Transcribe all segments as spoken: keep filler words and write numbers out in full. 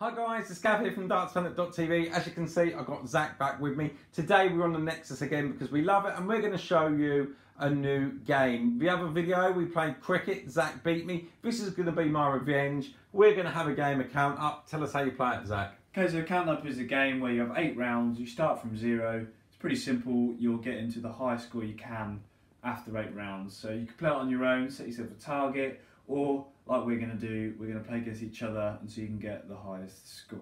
Hi guys, it's Gav here from Darts Planet dot T V. As you can see, I've got Zach back with me. Today we're on the Nexus again because we love it and we're going to show you a new game. The other video we played cricket, Zach beat me. This is going to be my revenge. We're going to have a game of Count Up. Tell us how you play it, Zach. Okay, so Count Up is a game where you have eight rounds, you start from zero. It's pretty simple, you'll get into the highest score you can after eight rounds. So you can play it on your own, set yourself a target, or like we're going to do, we're going to play against each other and so you can get the highest score.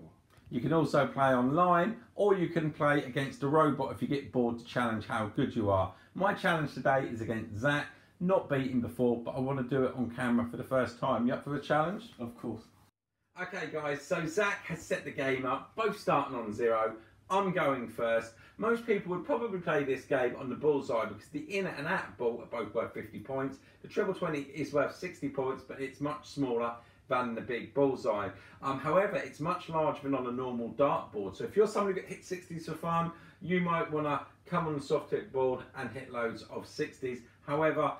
You can also play online, or you can play against a robot if you get bored to challenge how good you are. My challenge today is against Zach, not beaten before, but I want to do it on camera for the first time. You up for the challenge? Of course. Okay guys, so Zach has set the game up, both starting on zero. I'm going first. Most people would probably play this game on the bullseye because the in and out ball are both worth fifty points. The triple twenty is worth sixty points, but it's much smaller than the big bullseye. Um, however, it's much larger than on a normal dartboard. So if you're somebody that hits sixties for fun, you might want to come on the soft hit board and hit loads of sixties. However,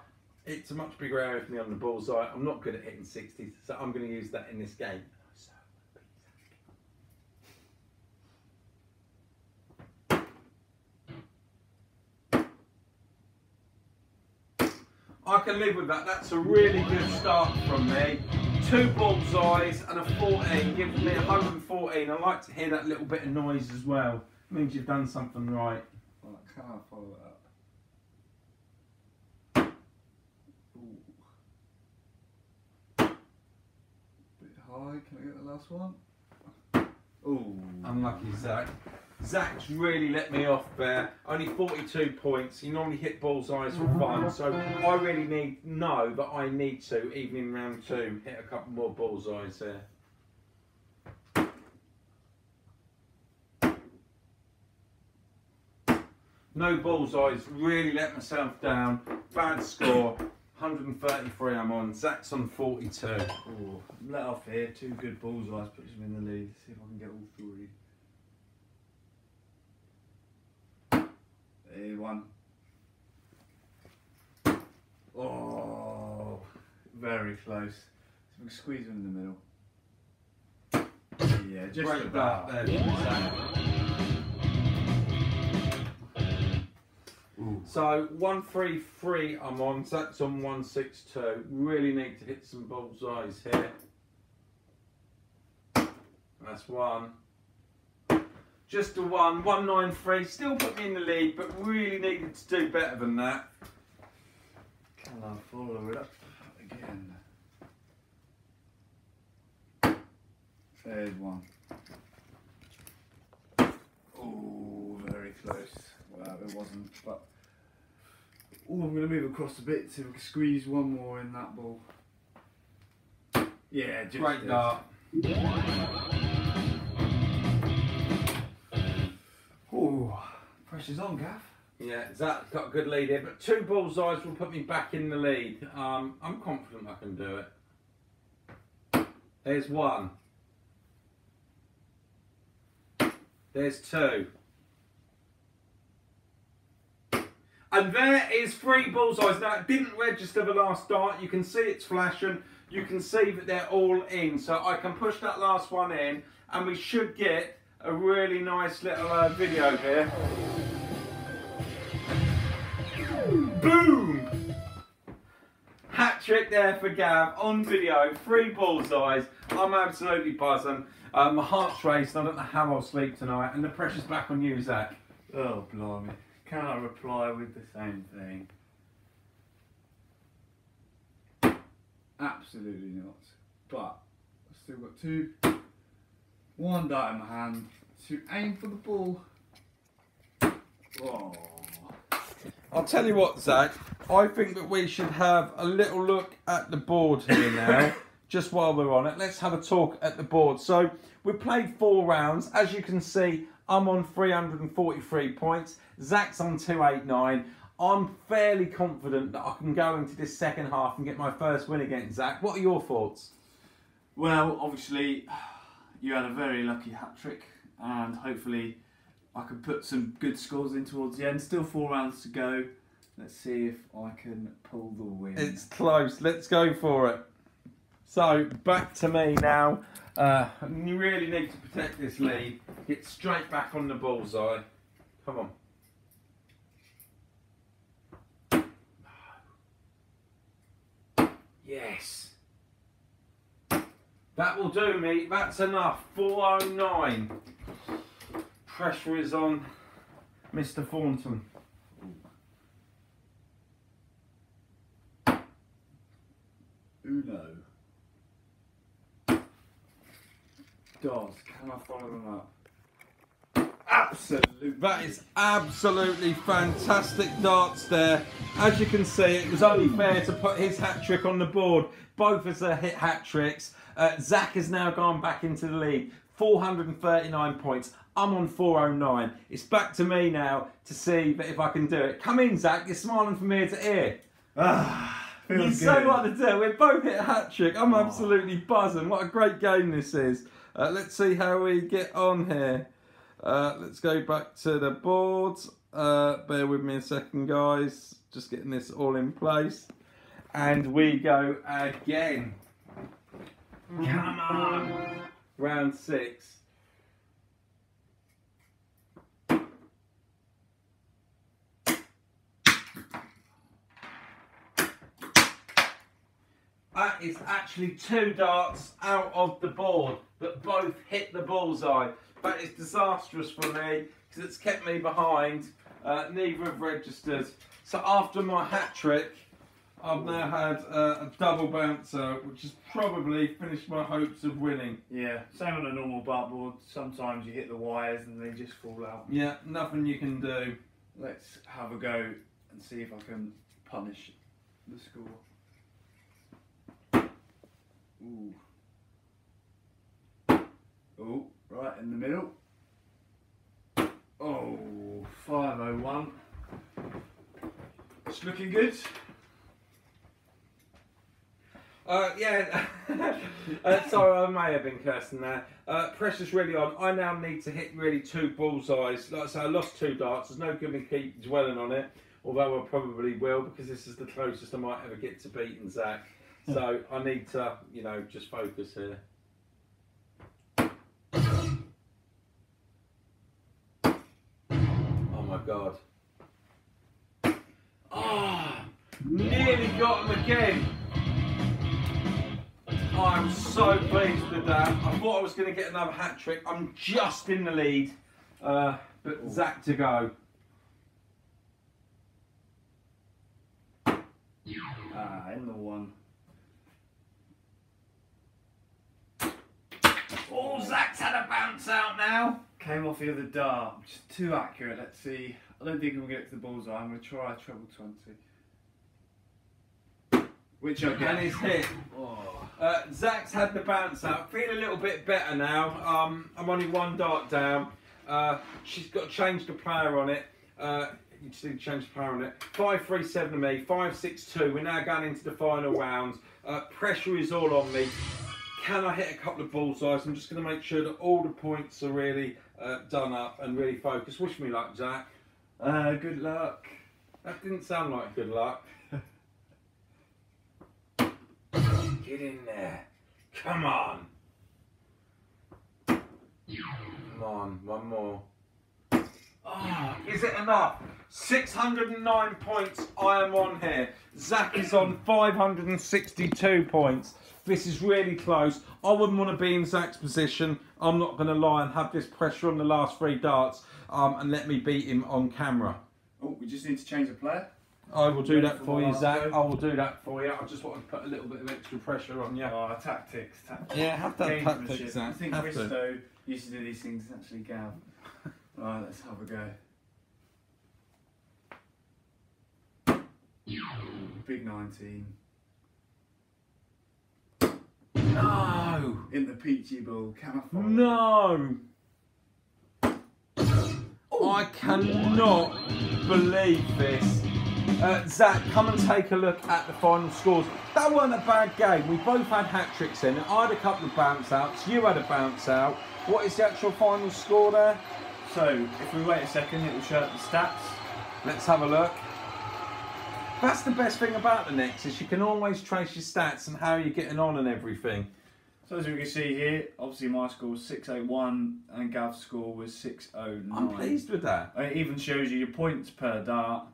it's a much bigger area for me on the bullseye. I'm not good at hitting sixties, so I'm going to use that in this game. I can live with that. That's a really good start from me. Two bullseyes and a fourteen gives me one hundred fourteen. I like to hear that little bit of noise as well. It means you've done something right. Well, I can't follow it up. Ooh. Bit high. Can I get the last one? Ooh. Unlucky Zach. Zach's really let me off there. Only forty-two points. He normally hit bullseyes for fun, so I really need know that I need to, even in round two, hit a couple more bullseyes there. No bullseyes. Really let myself down. Bad score. one hundred thirty-three. I'm on. Zach's on forty-two. Ooh, let off here. Two good bullseyes puts him in the lead. Let's see if I can get all three. One. Oh, very close. So we can squeeze one in the middle. Yeah, just right about there. So one three three I'm on, so that's on one six two. Really need to hit some bullseyes here. That's one. Just a one, one nine three, still put me in the lead, but really needed to do better than that. Can I follow it up again? Third one. Oh, very close. Well, it wasn't, but... Oh, I'm going to move across a bit, see if I can squeeze one more in that ball. Yeah, just great dart. Pressure's on, Gav. Yeah, Zach's got a good lead here, but two bullseyes will put me back in the lead. Um, I'm confident I can do it. There's one. There's two. And there is three bullseyes. Now, it didn't register the last dart. You can see it's flashing. You can see that they're all in. So I can push that last one in, and we should get a really nice little uh, video here. Boom! Hat trick there for Gav on video, three bullseyes. I'm absolutely buzzing. Uh, my heart's racing, I don't know how I'll sleep tonight, and the pressure's back on you, Zach. Oh, blimey. Can I reply with the same thing? Absolutely not. But I've still got two. One dart in my hand to aim for the ball. Oh. I'll tell you what, Zach, I think that we should have a little look at the board here now, just while we're on it. Let's have a talk at the board. So, we played four rounds. As you can see, I'm on three hundred forty-three points. Zach's on two eighty-nine. I'm fairly confident that I can go into this second half and get my first win against Zach. What are your thoughts? Well, obviously, you had a very lucky hat trick, and hopefully I can put some good scores in towards the end. Still four rounds to go. Let's see if I can pull the win. It's close. Let's go for it. So back to me now. Uh, you really need to protect this lead. Hit straight back on the bullseye. Come on. Yes. That will do me. That's enough. four oh nine. Pressure is on Mister Thornton. Uno. Dogs, can I follow them up? Absolutely, that is absolutely fantastic darts there. As you can see, it was only fair to put his hat trick on the board. Both as a hit hat tricks. Uh, Zach has now gone back into the lead, four hundred thirty-nine points. I'm on four oh nine. It's back to me now to see that if I can do it. Come in, Zach. You're smiling from ear to ear. Ah, feels good. You so what to do. We're both hit a hat trick. I'm absolutely buzzing. What a great game this is. Uh, let's see how we get on here. Uh, let's go back to the boards. Uh, bear with me a second, guys. Just getting this all in place. And we go again. Come on. Round six. That is actually two darts out of the board that both hit the bullseye. That is disastrous for me because it's kept me behind. Uh, neither have registered. So after my hat trick, I've now had uh, a double bouncer, which has probably finished my hopes of winning. Yeah, same on a normal dartboard. Sometimes you hit the wires and they just fall out. Yeah, nothing you can do. Let's have a go and see if I can punish the score. Ooh. Ooh, right in the middle. Oh, five oh one. It's looking good. Uh, yeah, uh, sorry, I may have been cursing there. Uh, pressure's really on. I now need to hit really two bullseyes. Like I say, I lost two darts. There's no good in keep dwelling on it, although I probably will because this is the closest I might ever get to beating Zach. So I need to, you know, just focus here. Oh my God. Ah, oh, nearly got him again. I'm so pleased with that. I thought I was going to get another hat trick. I'm just in the lead, uh, but ooh. Zach to go. Ah, in the one. Oh, Zach's had a bounce out now. Came off the other dart, just too accurate. Let's see. I don't think I'm going to get to the bullseye. I'm going to try a treble twenty. Which I can is hit. Oh. Uh, Zach's had the bounce out. Feeling a little bit better now. Um, I'm only one dart down. Uh, she's got to change the player on it. Uh, you just need to change the player on it. five three seven to me. five six two. We're now going into the final round. Uh, pressure is all on me. Can I hit a couple of bullseyes? I'm just going to make sure that all the points are really uh, done up and really focused. Wish me luck, Zach. Uh, good luck. That didn't sound like good luck. Get in there. Come on. Come on, one more. Oh, is it enough? six hundred nine points I am on here. Zach is on five hundred sixty-two points. This is really close. I wouldn't want to be in Zach's position. I'm not going to lie and have this pressure on the last three darts um, and let me beat him on camera. Oh, we just need to change the player. I will do that for you, Zach. I will do that for you. I just want to put a little bit of extra pressure on you. Oh, tactics, tactics. Yeah, have that tactics, Zach. I think Risto used to do these things. It's actually Gav. Right, let's have a go. Big nineteen. No! In the peachy ball. Can I follow? No! Ooh. I cannot believe this. Uh, Zach, come and take a look at the final scores. That wasn't a bad game. We both had hat-tricks in. I had a couple of bounce-outs. You had a bounce-out. What is the actual final score there? So, if we wait a second, it will show up the stats. Let's have a look. That's the best thing about the Nexus. You can always trace your stats and how you're getting on and everything. So as you can see here, obviously my score was six eighty-one and Gav's score was six oh nine. I'm pleased with that. And it even shows you your points per dart.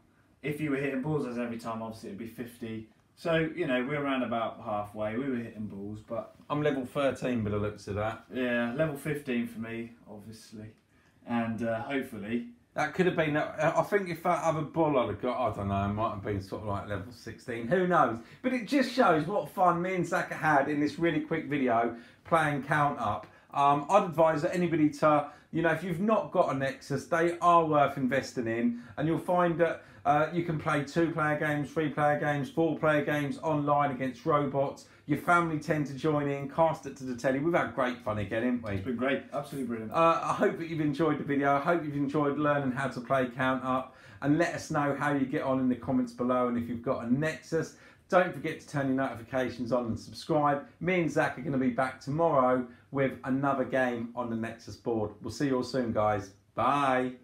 If you were hitting bullseyes every time, obviously it'd be fifty. So, you know, we're around about halfway. We were hitting balls, but... I'm level thirteen by the looks of that. Yeah, level fifteen for me, obviously. And uh, hopefully... That could have been... I think if that other ball I'd have got, I don't know, it might have been sort of like level sixteen. Who knows? But it just shows what fun me and Zach had in this really quick video playing Count Up. Um, I'd advise that anybody to, you know, if you've not got a Nexus, they are worth investing in. And you'll find that uh, you can play two-player games, three-player games, four-player games online against robots. Your family tend to join in, cast it to the telly. We've had great fun again, haven't we? It's been great, absolutely brilliant. Uh, I hope that you've enjoyed the video. I hope you've enjoyed learning how to play Count Up. And let us know how you get on in the comments below and if you've got a Nexus. Don't forget to turn your notifications on and subscribe. Me and Zach are going to be back tomorrow with another game on the Nexus board. We'll see you all soon, guys. Bye.